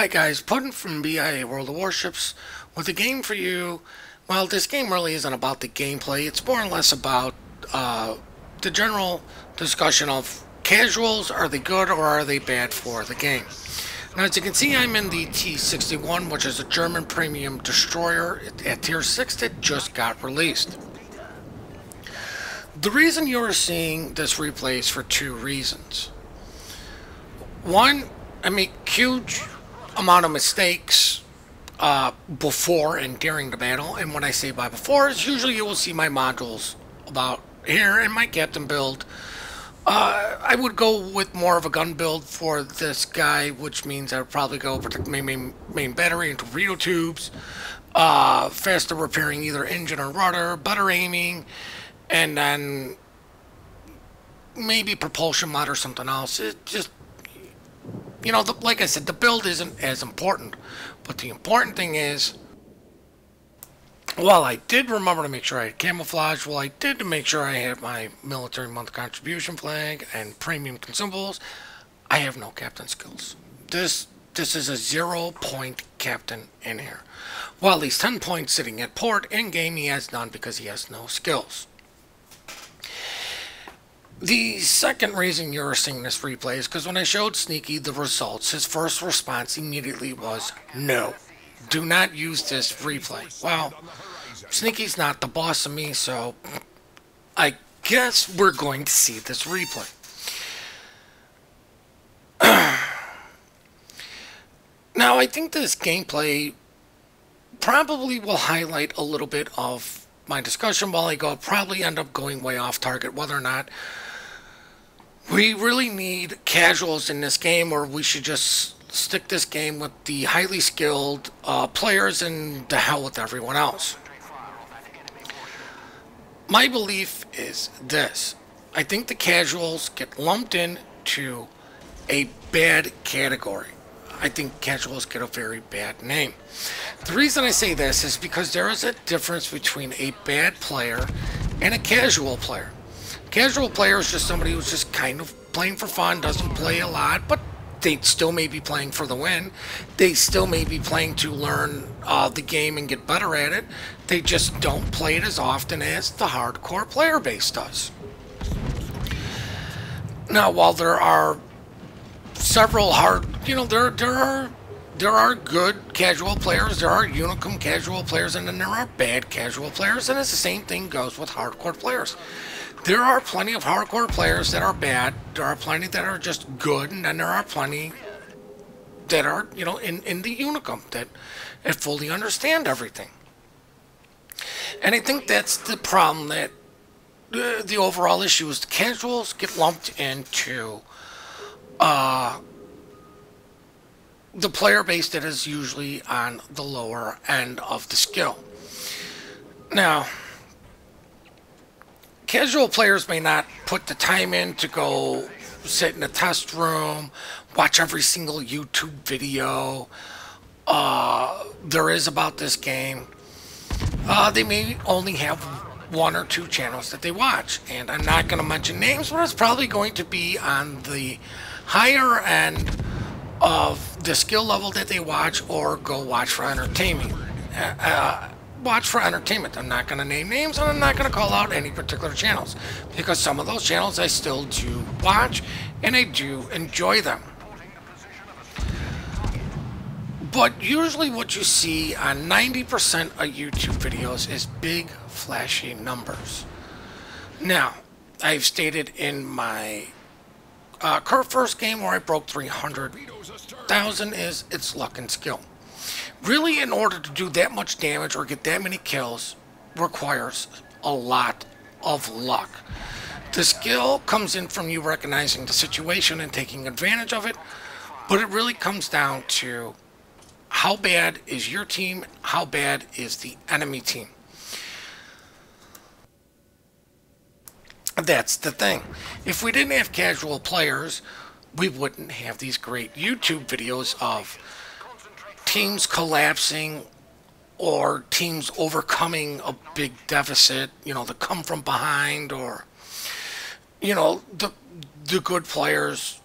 Hi guys, Puddin from BIA World of Warships with a game for you. Well, this game really isn't about the gameplay. It's more or less about the general discussion of casuals. Are they good or are they bad for the game? Now, as you can see, I'm in the T61, which is a German premium destroyer at tier 6 that just got released. The reason you're seeing this replay is for two reasons. One, I make huge amount of mistakes before and during the battle, and when I say by before is usually you will see my modules about here and my captain build. I would go with more of a gun build for this guy, which means I would probably go protect main battery and torpedo tubes, faster repairing either engine or rudder, better aiming, and then maybe propulsion mod or something else. It just, you know, like I said, the build isn't as important, but the important thing is, while I did remember to make sure I had camouflage, while I did to make sure I had my military month contribution flag and premium consumables, I have no captain skills. This is a 0 point captain in here. While he's 10 points sitting at port, in game he has none because he has no skills. The second reason you're seeing this replay is because when I showed Sneaky the results, his first response immediately was, no, do not use this replay. Well, Sneaky's not the boss of me, so I guess we're going to see this replay. Now, I think this gameplay probably will highlight a little bit of my discussion while I go. I'll probably end up going way off target, whether or not we really need casuals in this game, or we should just stick this game with the highly skilled players and the hell with everyone else. My belief is this. I think the casuals get lumped into a bad category. I think casuals get a very bad name. The reason I say this is because there is a difference between a bad player and a casual player. Casual player is just somebody who's just kind of playing for fun, doesn't play a lot, but they still may be playing for the win. They still may be playing to learn the game and get better at it. They just don't play it as often as the hardcore player base does. Now, while there are several there are good casual players, there are unicorn casual players, and then there are bad casual players, and it's the same thing goes with hardcore players. There are plenty of hardcore players that are bad, there are plenty that are just good, and then there are plenty that are, you know, in the unicum that fully understand everything. And I think that's the problem, that the overall issue is the casuals get lumped into the player base that is usually on the lower end of the skill. Now, casual players may not put the time in to go sit in a test room, watch every single YouTube video there is about this game. They may only have one or two channels that they watch, and I'm not going to mention names, but it's probably going to be on the higher end of the skill level that they watch, or go watch for entertainment. I'm not going to name names, and I'm not going to call out any particular channels, because some of those channels I still do watch and I do enjoy them. But usually what you see on 90% of YouTube videos is big flashy numbers. Now, I've stated in my first game where I broke 300,000 is it's luck and skill. Really, in order to do that much damage or get that many kills requires a lot of luck. The skill comes in from you recognizing the situation and taking advantage of it, but it really comes down to how bad is your team, how bad is the enemy team. That's the thing. If we didn't have casual players, we wouldn't have these great YouTube videos of teams collapsing or teams overcoming a big deficit, you know, the come from behind, or, you know, the good players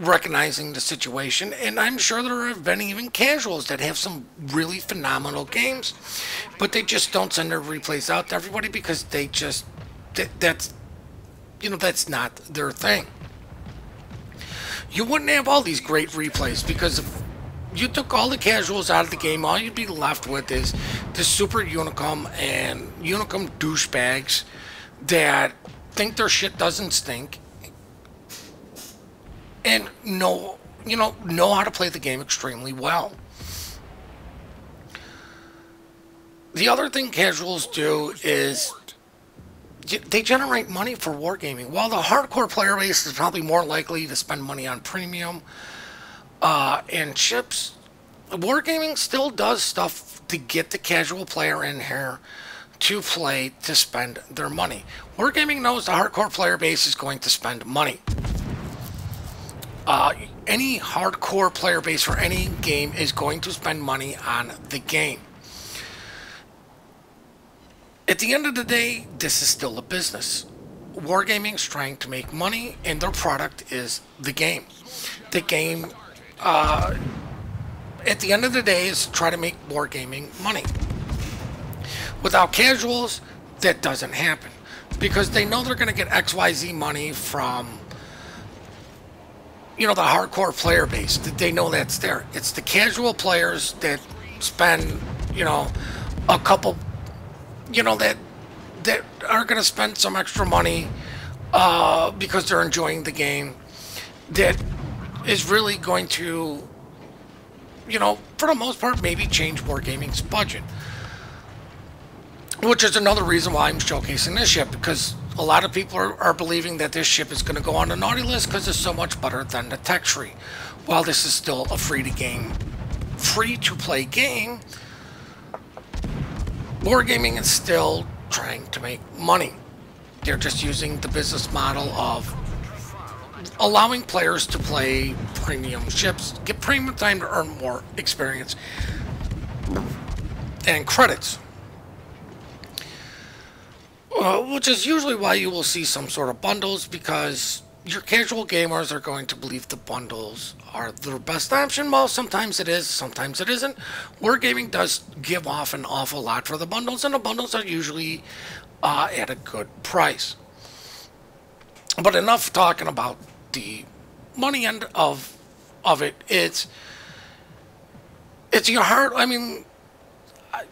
recognizing the situation, and I'm sure there have been even casuals that have some really phenomenal games, but they just don't send their replays out to everybody because they just, that's, you know, that's not their thing. You wouldn't have all these great replays because if you took all the casuals out of the game, all you'd be left with is the super Unicum and Unicum douchebags that think their shit doesn't stink and know how to play the game extremely well. The other thing casuals do is they generate money for wargaming. While the hardcore player base is probably more likely to spend money on premium and chips, wargaming still does stuff to get the casual player in here to play, to spend their money. Wargaming knows the hardcore player base is going to spend money. Any hardcore player base for any game is going to spend money on the game. At the end of the day, this is still a business. Wargaming is trying to make money, and their product is the game. The game, at the end of the day, is try to make wargaming money. Without casuals, that doesn't happen, because they know they're going to get XYZ money from, you know, the hardcore player base. They know that's there. It's the casual players that spend, you know, a couple, you know, that are going to spend some extra money because they're enjoying the game, that is really going to, you know, for the most part, maybe change wargaming's budget, which is another reason why I'm showcasing this ship, because a lot of people are believing that this ship is going to go on the naughty list because it's so much better than the tech tree. While this is still a free-to-play game, wargaming is still trying to make money. They're just using the business model of allowing players to play premium ships, get premium time to earn more experience and credits, which is usually why you will see some sort of bundles, because your casual gamers are going to believe the bundles are their best option. Well, sometimes it is, sometimes it isn't. Wargaming does give off an awful lot for the bundles, and the bundles are usually at a good price. But enough talking about the money end of it. It's your heart. I mean,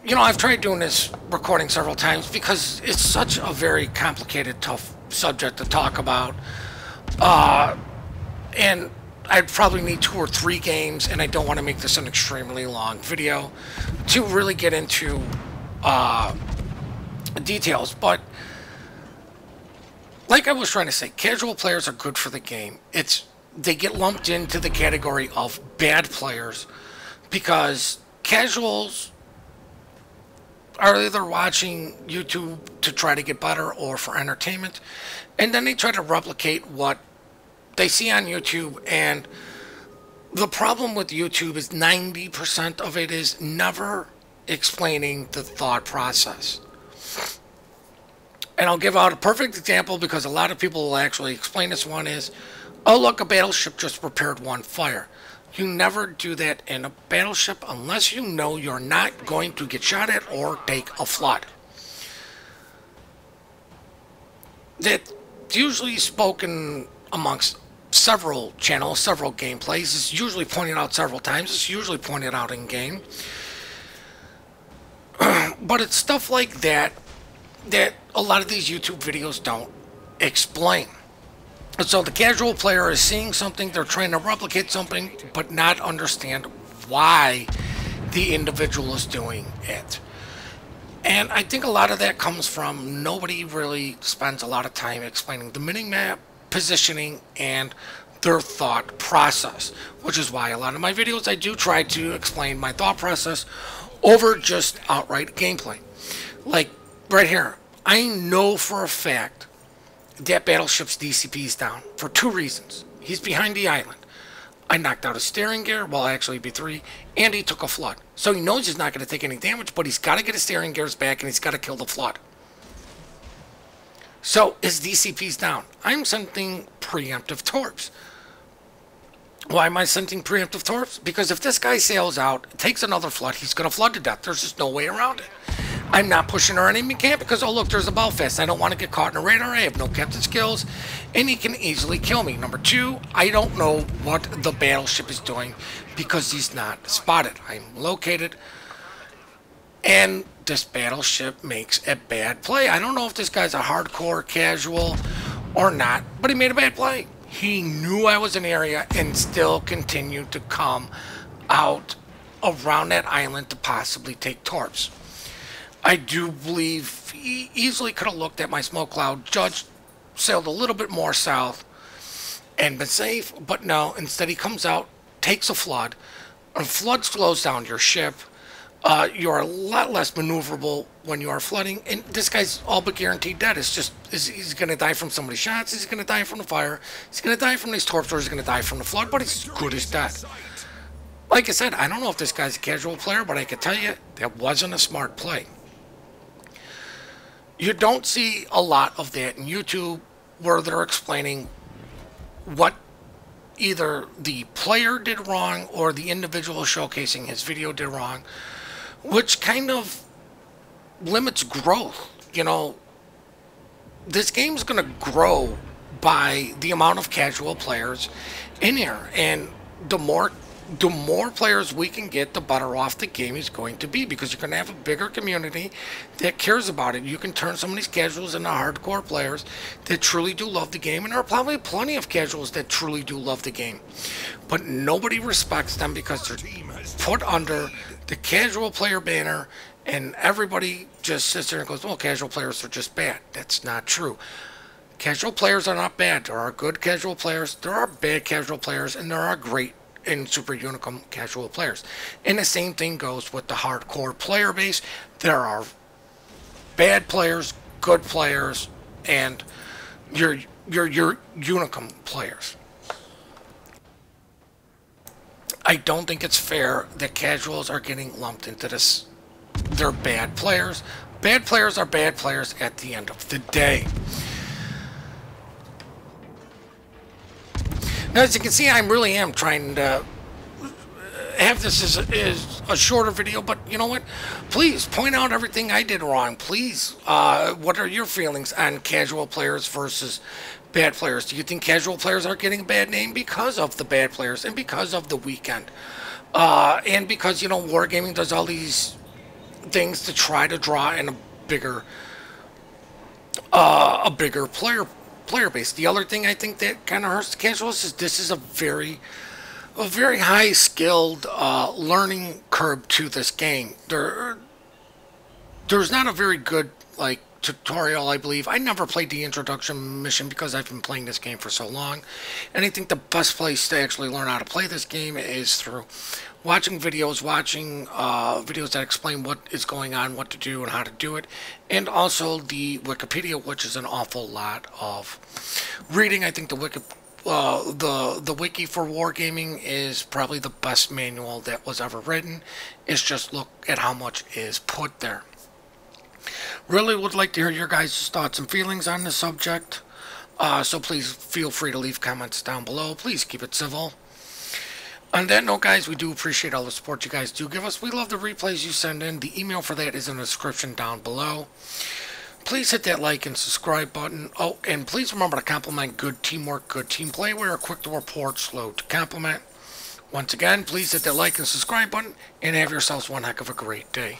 you know, I've tried doing this recording several times because it's such a very complicated, tough subject to talk about. And I'd probably need 2 or 3 games, and I don't want to make this an extremely long video to really get into details. But like I was trying to say, casual players are good for the game. They get lumped into the category of bad players because casuals are either watching YouTube to try to get better or for entertainment, and then they try to replicate what they see on YouTube. And the problem with YouTube is 90% of it is never explaining the thought process. And I'll give out a perfect example because a lot of people will actually explain this one is, oh look, a battleship just repaired one fire. You never do that in a battleship unless you know you're not going to get shot at or take a flood. That's usually spoken amongst several channels, several gameplays. It's usually pointed out several times. It's usually pointed out in game. But it's stuff like that that a lot of these YouTube videos don't explain. So the casual player is seeing something, they're trying to replicate something, but not understand why the individual is doing it. And I think a lot of that comes from nobody really spends a lot of time explaining the minimap, positioning, and their thought process, which is why a lot of my videos I do try to explain my thought process over just outright gameplay. Like right here, I know for a fact that battleship's DCP is down for 2 reasons. He's behind the island. I knocked out his steering gear, well actually B3, and he took a flood. So he knows he's not going to take any damage, but he's got to get his steering gears back and he's got to kill the flood. So his DCP's down. I'm sending preemptive torps. Why am I sending preemptive torps? Because if this guy sails out, takes another flood, he's going to flood to death. There's just no way around it. I'm not pushing our enemy camp because, oh, look, there's a Belfast. I don't want to get caught in a radar. I have no captain skills, and he can easily kill me. Number two, I don't know what the battleship is doing because he's not spotted. I'm located, and this battleship makes a bad play. I don't know if this guy's a hardcore casual or not, but he made a bad play. He knew I was in the area and still continued to come out around that island to possibly take torps. I do believe he easily could have looked at my smoke cloud, judged, sailed a little bit more south, and been safe. But no, instead he comes out, takes a flood. A flood slows down your ship. You're a lot less maneuverable when you are flooding. And this guy's all but guaranteed dead. It's just, he's going to die from somebody's shots. He's going to die from the fire. He's going to die from these torps, or he's going to die from the flood. But he's as good as dead. Like I said, I don't know if this guy's a casual player, but I can tell you that wasn't a smart play. You don't see a lot of that in YouTube where they're explaining what either the player did wrong or the individual showcasing his video did wrong, which kind of limits growth. You know, this game's going to grow by the amount of casual players in here, and the more players we can get, the better off the game is going to be, because you're going to have a bigger community that cares about it. You can turn some of these casuals into hardcore players that truly do love the game, and there are probably plenty of casuals that truly do love the game, but nobody respects them because they're put under the casual player banner, and everybody just sits there and goes, well, casual players are just bad. That's not true. Casual players are not bad. There are good casual players, there are bad casual players, and there are great in Super Unicum casual players. And the same thing goes with the hardcore player base. There are bad players, good players, and your Unicum players. I don't think it's fair that casuals are getting lumped into this. They're bad players. Bad players are bad players at the end of the day. Now, as you can see, I really am trying to have this as a shorter video, but you know what? Please point out everything I did wrong. Please, what are your feelings on casual players versus bad players? Do you think casual players are getting a bad name because of the bad players and because of the weekend? And because, you know, Wargaming does all these things to try to draw in a bigger player base. The other thing I think that kind of hurts the casuals is this is a very high skilled learning curve to this game. There's not a very good like tutorial, I believe. I never played the introduction mission because I've been playing this game for so long, and I think the best place to actually learn how to play this game is through watching videos, watching videos that explain what is going on, what to do, and how to do it, and also the Wikipedia, which is an awful lot of reading. I think the wiki for Wargaming is probably the best manual that was ever written. It's just look at how much is put there. Really would like to hear your guys' thoughts and feelings on the subject, so please feel free to leave comments down below. Please keep it civil. On that note, guys, we do appreciate all the support you guys do give us. We love the replays you send in. The email for that is in the description down below. Please hit that like and subscribe button. Oh, and please remember to compliment good teamwork, good team play. We are quick to report, slow to compliment. Once again, please hit that like and subscribe button, and have yourselves one heck of a great day.